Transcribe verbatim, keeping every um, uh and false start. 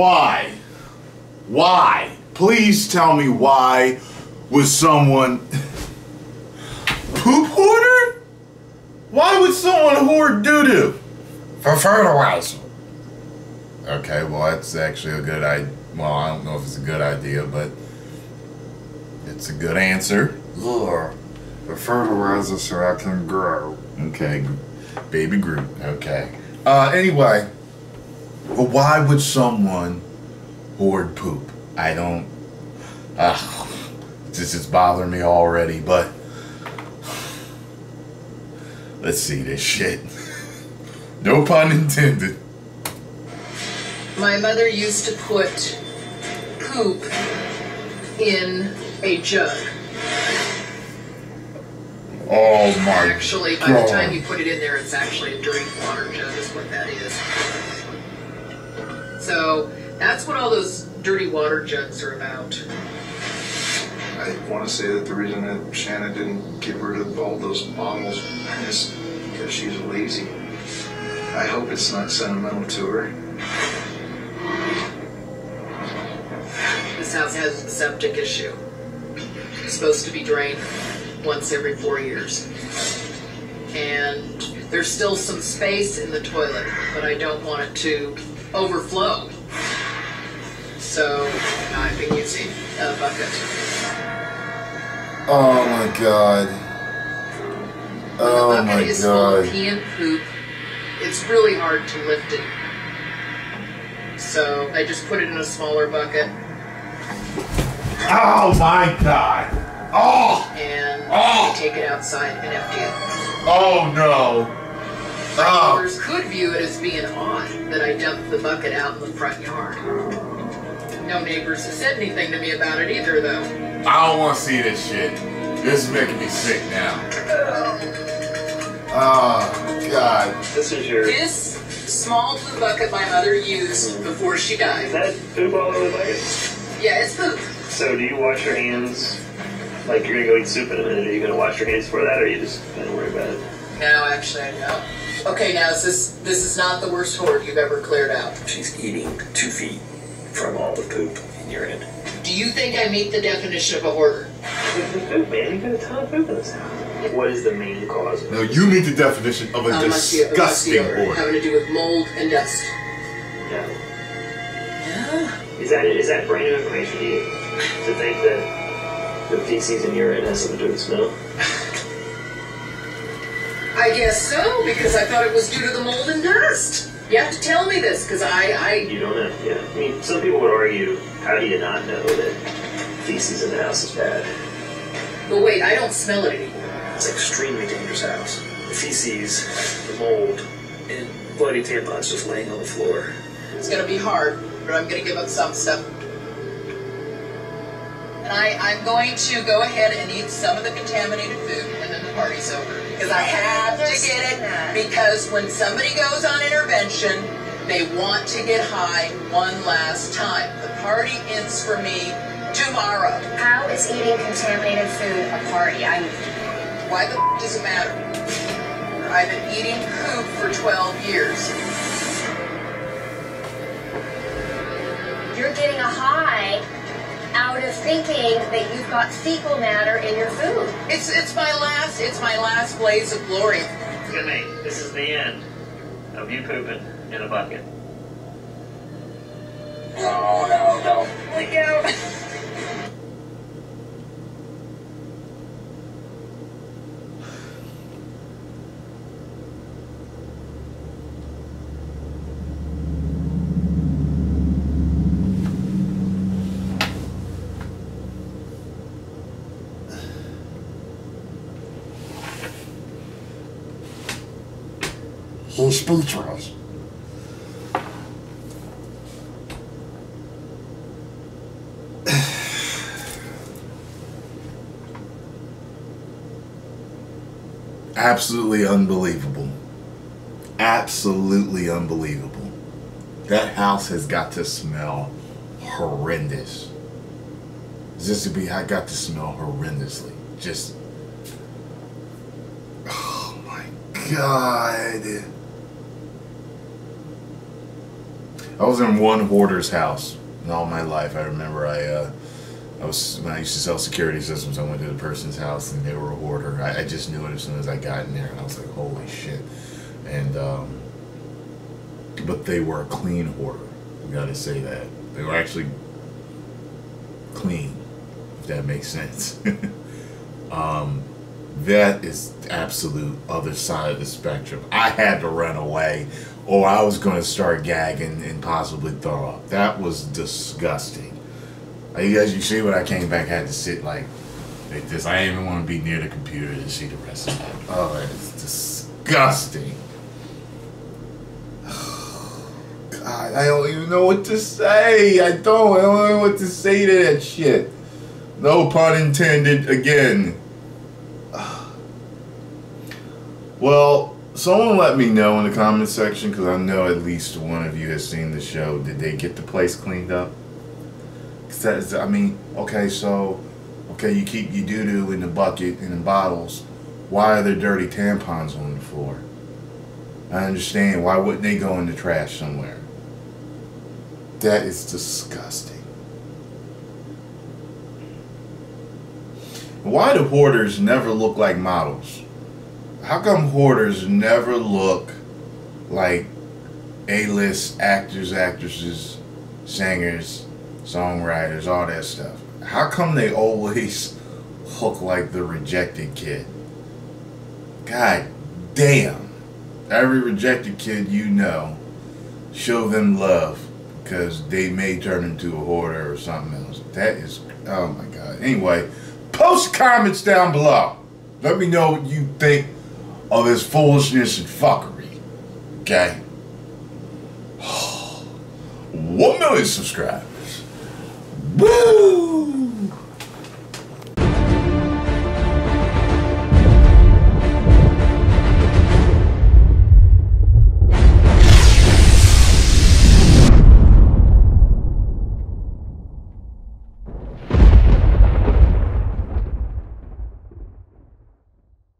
Why? Why? Please tell me why would someone poop hoarder? Why would someone hoard doo-doo? For fertilizer. Okay, well that's actually a good idea. Well, I don't know if it's a good idea, but it's a good answer. Lure. The fertilizer so I can grow. Okay, baby Groot. Okay. Uh, anyway, well, why would someone hoard poop? I don't. Uh, this is bothering me already, but let's see this shit. No pun intended. My mother used to put poop in a jug. Oh my God. Actually, by the time you put it in there, it's actually a dirty water jug is what that is. So that's what all those dirty water jugs are about. I want to say that the reason that Shanna didn't get rid of all those bottles is because she's lazy. I hope it's not sentimental to her. This house has a septic issue. It's supposed to be drained once every four years. And there's still some space in the toilet, but I don't want it to overflow. So I've been using a bucket. Oh my God. Oh my God. The bucket is full of pee and poop. It's really hard to lift it. So I just put it in a smaller bucket. Oh my God. Oh! And oh. Take it outside and empty it. Oh no! Oh. Neighbors could view it as being odd that I dumped the bucket out in the front yard. No neighbors have said anything to me about it either, though. I don't want to see this shit. This is making me sick now. Oh God! This is your. This small blue bucket my mother used before she died. Is that poop all over the bucket? Yeah, it's poop. So do you wash your hands? Like you're gonna go eat soup in a minute, are you gonna wash your hands for that or are you just gonna worry about it? No, actually I don't. Okay, now is this this is not the worst hoard you've ever cleared out. She's eating two feet from all the poop in your head. Do you think I meet the definition of a hoarder? Poop, man, you got a ton of poop in this house. What is the main cause of it? No, you meet the definition of a um, disgusting hoarder. Having to do with mold and dust. No. Yeah. Is that is that brand new information to you? To think that the feces in urine has something to do with smell? I guess so, because I thought it was due to the mold and dust. You have to tell me this, because I, I... You don't know, yeah. I mean, some people would argue, how do you not know that feces in the house is bad? But wait, I don't smell it anymore. It's an extremely dangerous house. The feces, the mold, and bloody tampons just laying on the floor. It's going to be hard, but I'm going to give up some stuff. I, I'm going to go ahead and eat some of the contaminated food and then the party's over. Because I have to get it, because when somebody goes on intervention, they want to get high one last time. The party ends for me tomorrow. How is eating contaminated food a party? I'm... Why the f*** does it matter? I've been eating poop for twelve years. You're getting a high out of thinking that you've got fecal matter in your food. It's it's my last it's my last blaze of glory. Good night. This is the end of you pooping in a bucket. Oh no no! Look out! He's speechless. Absolutely unbelievable. Absolutely unbelievable. That house has got to smell horrendous. This would be, I got to smell horrendously. Just, oh my God. I was in one hoarder's house in all my life. I remember I, uh, I was when I used to sell security systems, I went to the person's house and they were a hoarder. I, I just knew it as soon as I got in there, and I was like, holy shit. And um, but they were a clean hoarder. We gotta say that they were actually clean, if that makes sense. um, that is the absolute other side of the spectrum. I had to run away, or I was going to start gagging and possibly throw up. That was disgusting. You guys, you see, when I came back, I had to sit like, like this. I didn't even want to be near the computer to see the rest of it. Oh, it's disgusting. God, I don't even know what to say. I don't. I don't know what to say to that shit. No pun intended again. Well, someone let me know in the comment section, because I know at least one of you has seen the show. Did they get the place cleaned up? Cause that is, I mean, okay, so, okay, you keep your doo-doo in the bucket and in bottles. Why are there dirty tampons on the floor? I understand. Why wouldn't they go in the trash somewhere? That is disgusting. Why do hoarders never look like models? How come hoarders never look like A-list actors, actresses, singers, songwriters, all that stuff? How come they always look like the rejected kid? God damn. Every rejected kid you know, show them love, because they may turn into a hoarder or something else. That is, oh my God. Anyway, post comments down below. Let me know what you think of this foolishness and fuckery. Okay? One million subscribers. Woo!